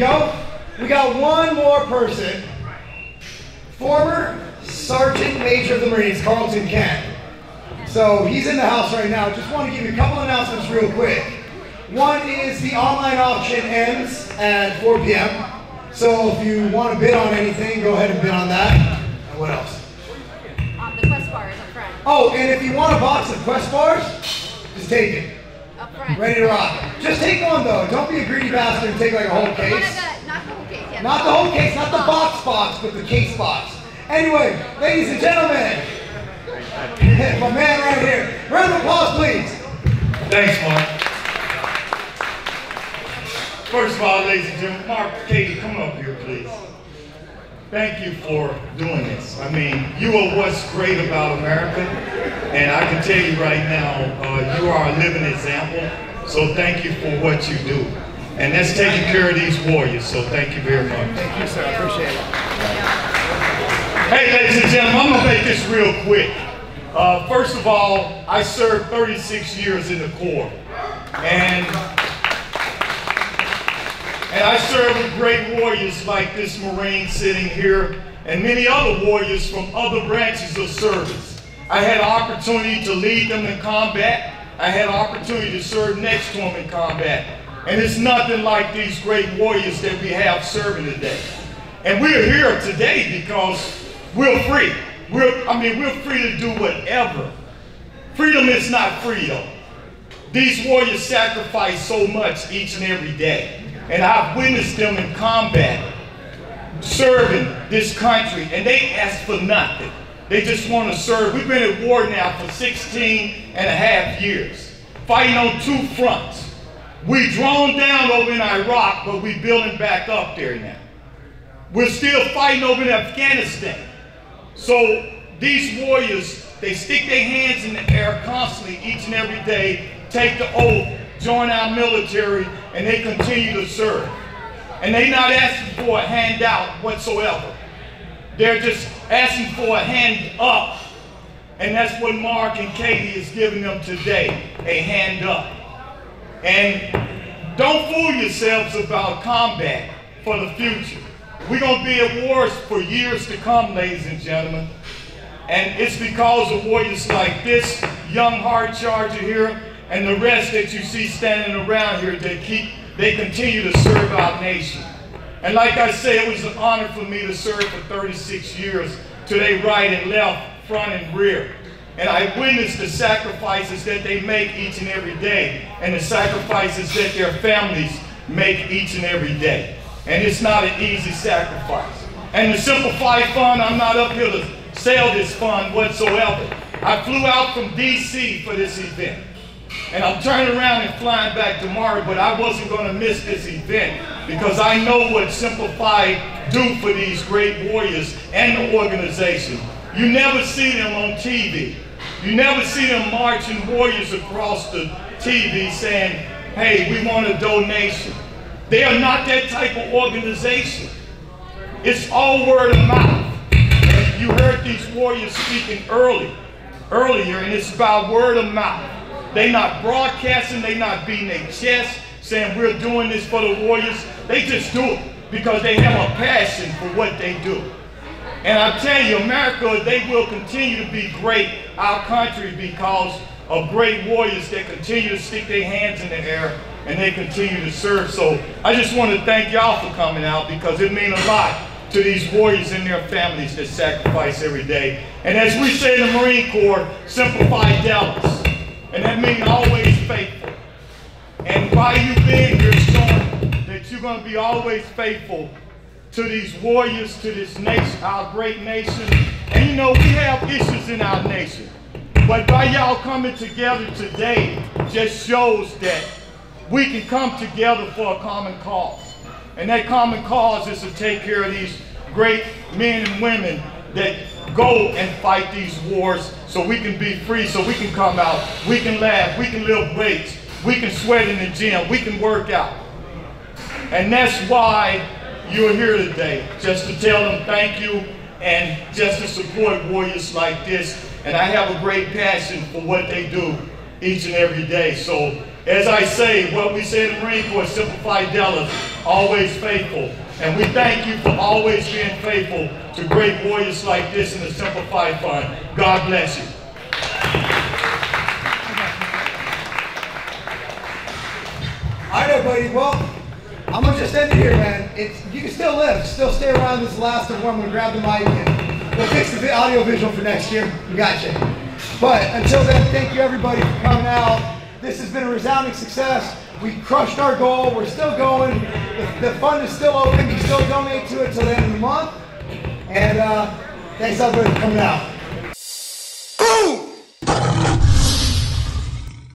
go. We got one more person. Former Sergeant Major of the Marines, Carlton Kent. So he's in the house right now. Just want to give you a couple announcements real quick. One is the online auction ends at 4 p.m. So if you want to bid on anything, go ahead and bid on that. And what else? The Quest bar is up front. Oh, and if you want a box of Quest bars, just take it. Up front. Ready to rock. Just take one though. Don't be a greedy bastard and take like a whole case. Not the whole case. Yeah. Not the whole case. Not the box, but the case box. Anyway, ladies and gentlemen, my man right here. Round of applause, please. Thanks, Mark. First of all, ladies and gentlemen, Mark, Katie, come up here, please. Thank you for doing this. I mean, you are what's great about America, and I can tell you right now, you are a living example, so thank you for what you do. And that's taking care of these warriors, so thank you very much. Thank you, sir. I appreciate it. Hey, ladies and gentlemen, I'm going to make this real quick. First of all, I served 36 years in the Corps, and I serve with great warriors like this Marine sitting here and many other warriors from other branches of service. I had an opportunity to lead them in combat. I had an opportunity to serve next to them in combat. And it's nothing like these great warriors that we have serving today. And we're here today because we're free. We're free to do whatever. Freedom is not free though. These warriors sacrifice so much each and every day. And I've witnessed them in combat, serving this country, and they ask for nothing. They just want to serve. We've been at war now for 16 and a half years, fighting on two fronts. We've drawn down over in Iraq, but we're building back up there now. We're still fighting over in Afghanistan. So these warriors, they stick their hands in the air constantly each and every day, take the oath, join our military, and they continue to serve. And they're not asking for a handout whatsoever. They're just asking for a hand up. And that's what Mark and Katie is giving them today, a hand up. And don't fool yourselves about combat for the future. We're going to be at wars for years to come, ladies and gentlemen. And it's because of warriors like this young hard charger here and the rest that you see standing around here, they continue to serve our nation. And like I said, it was an honor for me to serve for 36 years, to their right and left, front and rear. And I witnessed the sacrifices that they make each and every day, and the sacrifices that their families make each and every day. And it's not an easy sacrifice. And the Semper Fi Fund, I'm not up here to sell this fund whatsoever. I flew out from DC for this event. And I'm turning around and flying back tomorrow, but I wasn't going to miss this event because I know what Semper Fi do for these great warriors and the organization. You never see them on TV. You never see them marching warriors across the TV saying, hey, we want a donation. They are not that type of organization. It's all word of mouth. You heard these warriors speaking earlier, and it's by word of mouth. They not broadcasting, they not beating their chest, saying we're doing this for the warriors. They just do it because they have a passion for what they do. And I tell you, America, they will continue to be great, our country, because of great warriors that continue to stick their hands in the air and they continue to serve. So I just want to thank y'all for coming out because it means a lot to these warriors and their families that sacrifice every day. And as we say in the Marine Corps, Semper Fi Dallas. And that means always faithful. And by you being here, showing that you're going to be always faithful to these warriors, to this nation, our great nation. And you know, we have issues in our nation. But by y'all coming together today just shows that we can come together for a common cause. And that common cause is to take care of these great men and women that go and fight these wars so we can be free, so we can come out, we can laugh, we can lift weights, we can sweat in the gym, we can work out. And that's why you're here today, just to tell them thank you and just to support warriors like this. And I have a great passion for what they do each and every day. So As I say, what we say in the Marine Corps, Semper Fi Fidelis, always faithful. And we thank you for always being faithful to great warriors like this in the Semper Fi Fund. God bless you. All right, everybody. Well, I'm gonna just end it here, man. You can still live, still stay around this last of one. I'm gonna grab the mic and we'll fix the audio visual for next year. We got you. But until then, thank you everybody for coming out. This has been a resounding success. We crushed our goal. We're still going. The fund is still open. You can still donate to it till the end of the month. And thanks everybody for coming out.